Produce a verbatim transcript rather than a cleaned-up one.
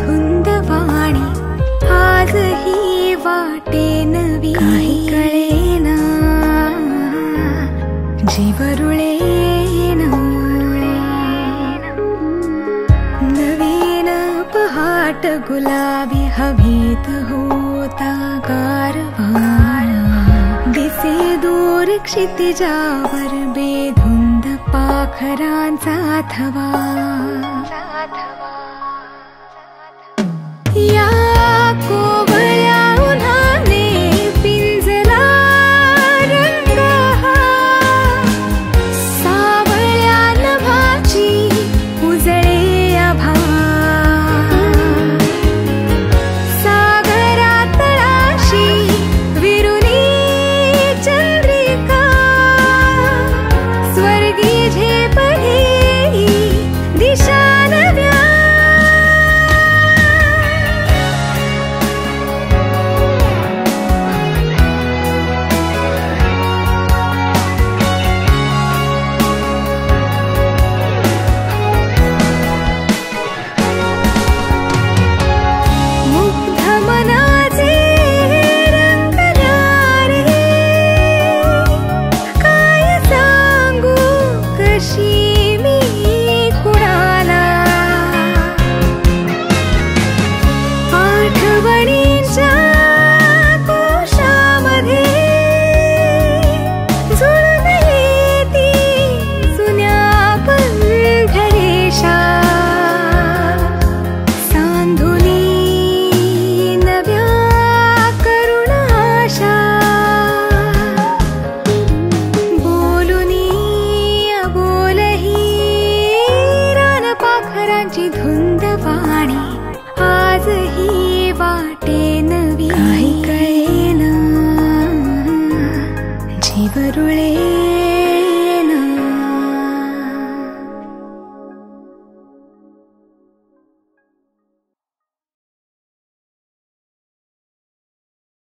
धुंदवाणी आज ही वाटे नवी कळेना जीव रुळेना नवीन पहाट गुलाबी हवेत होता गारवा दिसे दूर क्षितिजावर बेधुंद पाखरांचा थवा या कोवळ्या उन्हाने पिंजला रंग हा सावळ्या नभाची उजळे आभा सागरा तळाशी विरुनी चंद्रिका स्वर्गी झेप ही दिशा रुळे